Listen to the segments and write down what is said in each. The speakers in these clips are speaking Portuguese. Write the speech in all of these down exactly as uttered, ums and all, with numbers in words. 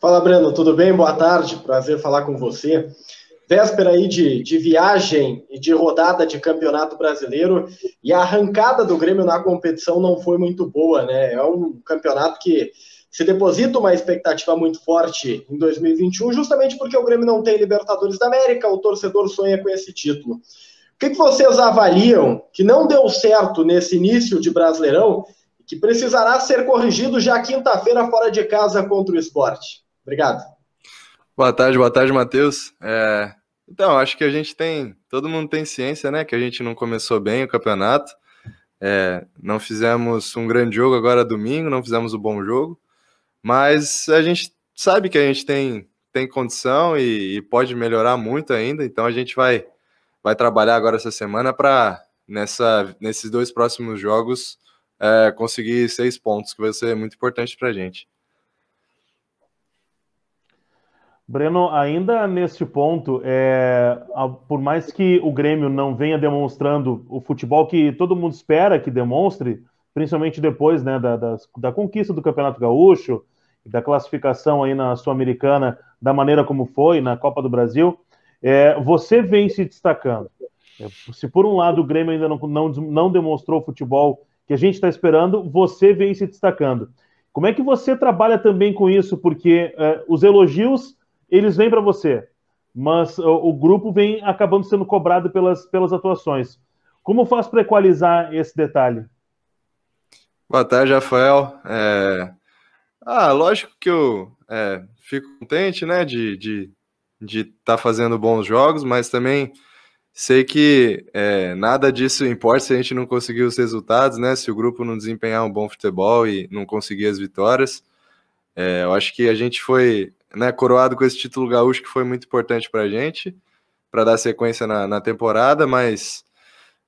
Fala, Breno, tudo bem? Boa tarde, prazer falar com você. Véspera aí de, de viagem e de rodada de Campeonato Brasileiro, e a arrancada do Grêmio na competição não foi muito boa, né? É um campeonato que se deposita uma expectativa muito forte em dois mil e vinte e um, justamente porque o Grêmio não tem Libertadores da América, o torcedor sonha com esse título. O que, que vocês avaliam que não deu certo nesse início de Brasileirão e que precisará ser corrigido já quinta-feira fora de casa contra o Sport? Obrigado. Boa tarde, boa tarde, Matheus. É... Então, acho que a gente tem, todo mundo tem ciência, né, que a gente não começou bem o campeonato, é, não fizemos um grande jogo agora domingo, não fizemos um bom jogo, mas a gente sabe que a gente tem, tem condição e, e pode melhorar muito ainda, então a gente vai, vai trabalhar agora essa semana para, nesses dois próximos jogos, é, conseguir seis pontos, que vai ser muito importante para a gente. Breno, ainda neste ponto, é, por mais que o Grêmio não venha demonstrando o futebol que todo mundo espera que demonstre, principalmente depois, né, da, da, da conquista do Campeonato Gaúcho, da classificação aí na Sul-Americana, da maneira como foi, na Copa do Brasil, é, você vem se destacando. É, se por um lado o Grêmio ainda não, não, não demonstrou o futebol que a gente está esperando, você vem se destacando. Como é que você trabalha também com isso? Porque é, os elogios... eles vêm para você, mas o grupo vem acabando sendo cobrado pelas, pelas atuações. Como faz para equalizar esse detalhe? Boa tarde, Rafael. É... Ah, lógico que eu é, fico contente, né, de de, de tá fazendo bons jogos, mas também sei que é, nada disso importa se a gente não conseguir os resultados, né, se o grupo não desempenhar um bom futebol e não conseguir as vitórias. É, eu acho que a gente foi... né, coroado com esse título gaúcho que foi muito importante para a gente, para dar sequência na, na temporada, mas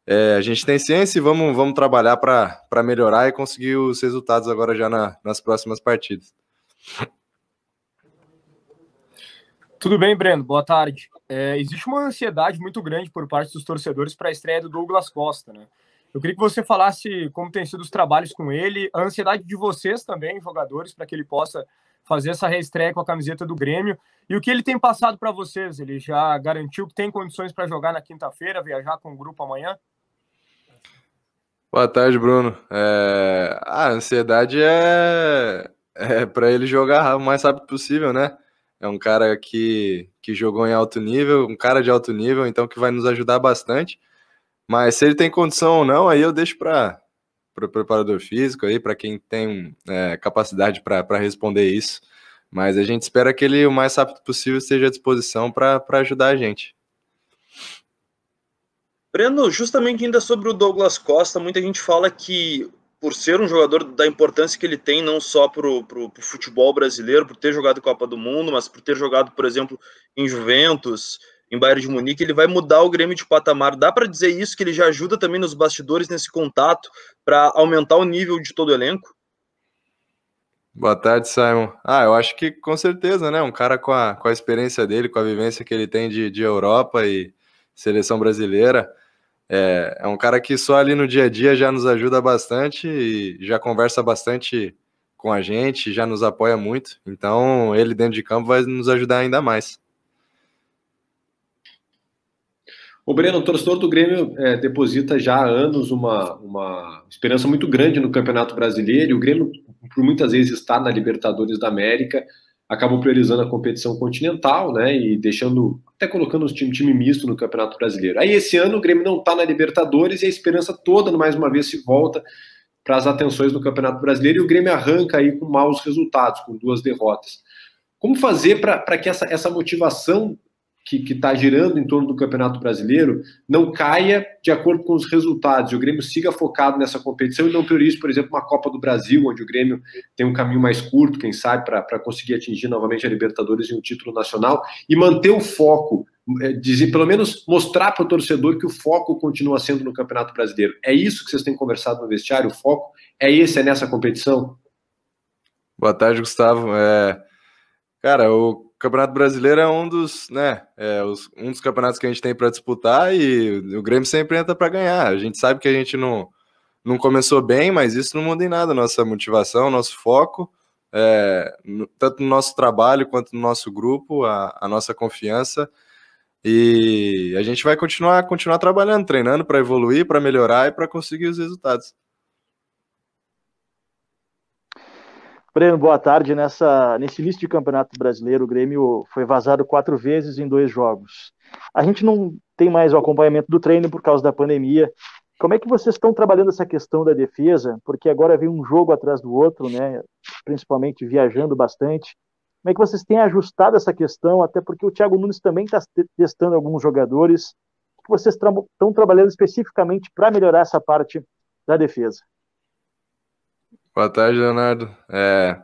é, a gente tem ciência e vamos, vamos trabalhar para melhorar e conseguir os resultados agora já na, nas próximas partidas. Tudo bem, Breno? Boa tarde. É, existe uma ansiedade muito grande por parte dos torcedores para a estreia do Douglas Costa, né? Eu queria que você falasse como tem sido os trabalhos com ele, a ansiedade de vocês também, jogadores, para que ele possa fazer essa reestreia com a camiseta do Grêmio, e o que ele tem passado para vocês? Ele já garantiu que tem condições para jogar na quinta-feira, viajar com o grupo amanhã? Boa tarde, Bruno. É... A ansiedade é, é para ele jogar o mais rápido possível, né? É um cara que... que jogou em alto nível, um cara de alto nível, então que vai nos ajudar bastante, mas se ele tem condição ou não, aí eu deixo para... para o preparador físico, aí para quem tem é, capacidade para responder isso, mas a gente espera que ele o mais rápido possível esteja à disposição para ajudar a gente. Breno, justamente ainda sobre o Douglas Costa, muita gente fala que por ser um jogador da importância que ele tem, não só para o futebol brasileiro, por ter jogado Copa do Mundo, mas por ter jogado, por exemplo, em Juventus, em Bairro de Munique, ele vai mudar o Grêmio de patamar. Dá para dizer isso, que ele já ajuda também nos bastidores, nesse contato, para aumentar o nível de todo o elenco? Boa tarde, Simon. Ah, eu acho que com certeza, né? Um cara com a, com a experiência dele, com a vivência que ele tem de, de Europa e seleção brasileira, é, é um cara que só ali no dia a dia já nos ajuda bastante e já conversa bastante com a gente, já nos apoia muito. Então, ele dentro de campo vai nos ajudar ainda mais. O Breno, o torcedor do Grêmio é, deposita já há anos uma, uma esperança muito grande no Campeonato Brasileiro, e o Grêmio, por muitas vezes, está na Libertadores da América, acabam priorizando a competição continental, né, e deixando, até colocando os time, time misto no Campeonato Brasileiro. Aí, esse ano, o Grêmio não está na Libertadores, e a esperança toda, mais uma vez, se volta para as atenções no Campeonato Brasileiro, e o Grêmio arranca aí com maus resultados, com duas derrotas. Como fazer para que essa, essa motivação que está girando em torno do Campeonato Brasileiro não caia de acordo com os resultados, e o Grêmio siga focado nessa competição e não priorize, por exemplo, uma Copa do Brasil, onde o Grêmio tem um caminho mais curto, quem sabe, para conseguir atingir novamente a Libertadores e um título nacional, e manter o foco, é, dizer, pelo menos mostrar para o torcedor que o foco continua sendo no Campeonato Brasileiro. É isso que vocês têm conversado no vestiário? O foco é esse, é nessa competição? Boa tarde, Gustavo. É... Cara, o O Campeonato Brasileiro é um dos, né, é, os, um dos campeonatos que a gente tem para disputar, e o Grêmio sempre entra para ganhar. A gente sabe que a gente não, não começou bem, mas isso não muda em nada. Nossa motivação, nosso foco, é, tanto no nosso trabalho quanto no nosso grupo, a, a nossa confiança. E a gente vai continuar, continuar trabalhando, treinando para evoluir, para melhorar e para conseguir os resultados. Breno, boa tarde. Nessa, nesse início de Campeonato Brasileiro, o Grêmio foi vazado quatro vezes em dois jogos. A gente não tem mais o acompanhamento do treino por causa da pandemia. Como é que vocês estão trabalhando essa questão da defesa? Porque agora vem um jogo atrás do outro, né? Principalmente viajando bastante. Como é que vocês têm ajustado essa questão? Até porque o Thiago Muniz também está testando alguns jogadores. O que vocês estão trabalhando especificamente para melhorar essa parte da defesa? Boa tarde, Leonardo. É...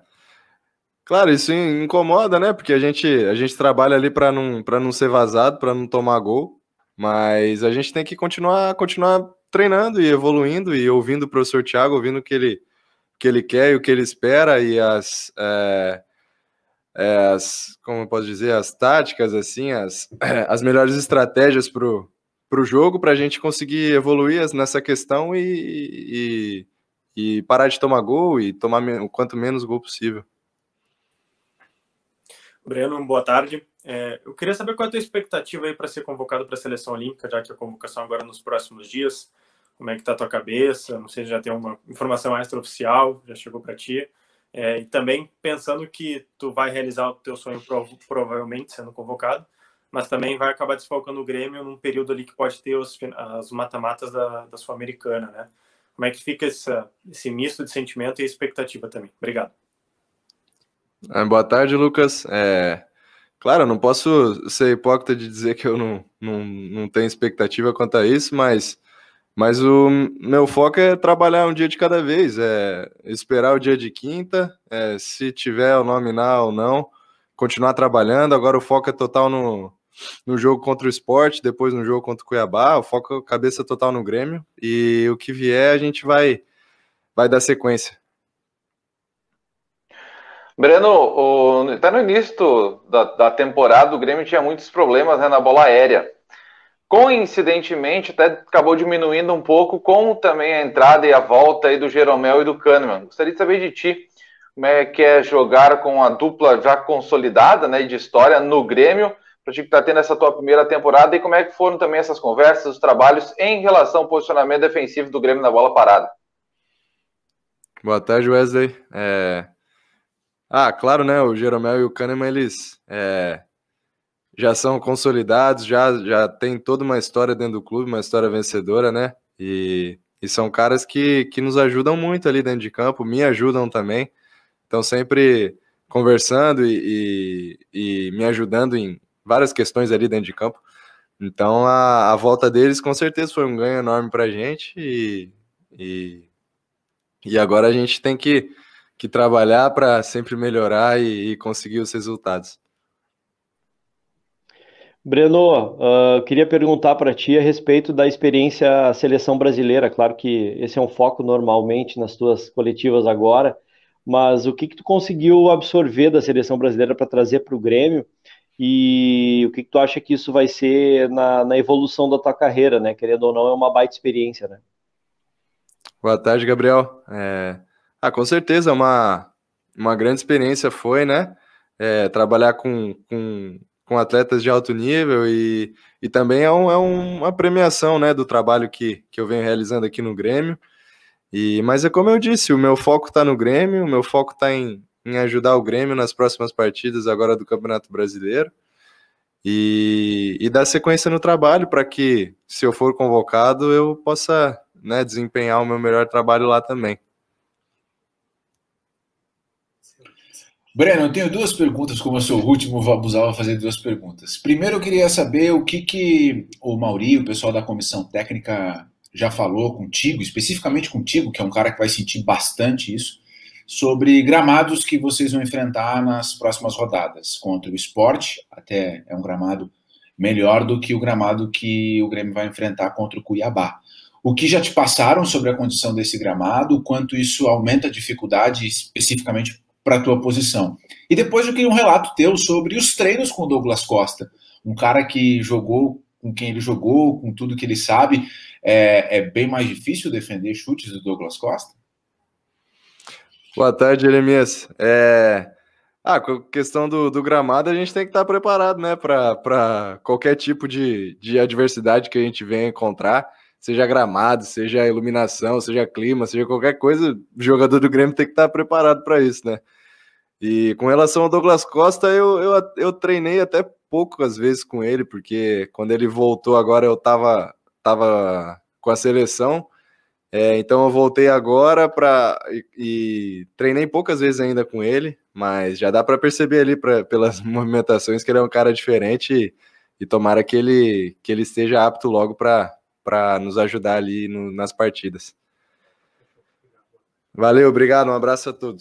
Claro, isso incomoda, né? Porque a gente, a gente trabalha ali para não, para não ser vazado, para não tomar gol, mas a gente tem que continuar, continuar treinando e evoluindo e ouvindo o professor Thiago, ouvindo o que ele, que ele quer e o que ele espera e as, é, as como eu posso dizer, as táticas, assim, as, as melhores estratégias pro, pro jogo, para a gente conseguir evoluir nessa questão e... e... e parar de tomar gol e tomar o quanto menos gol possível. Breno, boa tarde. É, eu queria saber qual é a tua expectativa aí para ser convocado para a Seleção Olímpica, já que a convocação agora é nos próximos dias. Como é que está a tua cabeça? Não sei se já tem uma informação extraoficial, já chegou para ti. É, e também pensando que tu vai realizar o teu sonho prov- provavelmente sendo convocado, mas também vai acabar desfalcando o Grêmio num período ali que pode ter os, as mata-matas da, da Sul-Americana, né? Como é que fica essa, esse misto de sentimento e expectativa também? Obrigado. Boa tarde, Lucas. É, claro, eu não posso ser hipócrita de dizer que eu não, não, não tenho expectativa quanto a isso, mas, mas o meu foco é trabalhar um dia de cada vez, é esperar o dia de quinta, é, se tiver o nominal ou não, continuar trabalhando. Agora o foco é total no... no jogo contra o Sport, depois no jogo contra o Cuiabá, o foco cabeça total no Grêmio, e o que vier a gente vai, vai dar sequência. Breno, o, até no início da, da temporada o Grêmio tinha muitos problemas, né, na bola aérea. Coincidentemente até acabou diminuindo um pouco com também a entrada e a volta aí do Geromel e do Kannemann. Gostaria de saber de ti, como é que é jogar com a dupla já consolidada, né, de história no Grêmio, para ti que está tendo essa tua primeira temporada, e como é que foram também essas conversas, os trabalhos em relação ao posicionamento defensivo do Grêmio na bola parada? Boa tarde, Wesley. É... Ah, claro, né, o Geromel e o Kannemann, eles é... já são consolidados, já, já tem toda uma história dentro do clube, uma história vencedora, né, e, e são caras que, que nos ajudam muito ali dentro de campo, me ajudam também, então sempre conversando e, e, e me ajudando em várias questões ali dentro de campo. Então a, a volta deles com certeza foi um ganho enorme pra gente e, e, e agora a gente tem que, que trabalhar para sempre melhorar e, e conseguir os resultados. Breno, uh, queria perguntar para ti a respeito da experiência seleção brasileira. Claro que esse é um foco normalmente nas tuas coletivas agora, mas o que que tu conseguiu absorver da seleção brasileira para trazer para o Grêmio? E o que que tu acha que isso vai ser na, na evolução da tua carreira, né? Querendo ou não, é uma baita experiência, né? Boa tarde, Gabriel. É... Ah, com certeza, uma, uma grande experiência foi, né? É, trabalhar com, com, com atletas de alto nível e, e também é, um, é uma premiação, né? Do trabalho que, que eu venho realizando aqui no Grêmio. E, mas é como eu disse, o meu foco tá no Grêmio, o meu foco tá em... em ajudar o Grêmio nas próximas partidas agora do Campeonato Brasileiro e, e dar sequência no trabalho para que, se eu for convocado, eu possa, né, desempenhar o meu melhor trabalho lá também. Breno, eu tenho duas perguntas. Como eu sou o último, vou abusar, vou fazer duas perguntas. Primeiro, eu queria saber o que que o Maurício, o pessoal da comissão técnica, já falou contigo, especificamente contigo, que é um cara que vai sentir bastante isso, sobre gramados que vocês vão enfrentar nas próximas rodadas contra o Sport. Até é um gramado melhor do que o gramado que o Grêmio vai enfrentar contra o Cuiabá. O que já te passaram sobre a condição desse gramado, o quanto isso aumenta a dificuldade especificamente para a tua posição? E depois eu queria um relato teu sobre os treinos com o Douglas Costa, um cara que jogou com quem ele jogou, com tudo que ele sabe. É, é bem mais difícil defender chutes do Douglas Costa? Boa tarde, Jeremias. É... Ah, com a questão do, do gramado, a gente tem que estar preparado, né, para qualquer tipo de, de adversidade que a gente venha encontrar, seja gramado, seja iluminação, seja clima, seja qualquer coisa, o jogador do Grêmio tem que estar preparado para isso, né? E com relação ao Douglas Costa, eu, eu, eu treinei até pouco às vezes com ele, porque quando ele voltou agora eu tava, tava com a seleção, é, então eu voltei agora pra, e, e treinei poucas vezes ainda com ele, mas já dá para perceber ali pra, pelas movimentações que ele é um cara diferente e, e tomara que ele, que ele esteja apto logo para nos ajudar ali no, nas partidas. Valeu, obrigado, um abraço a todos.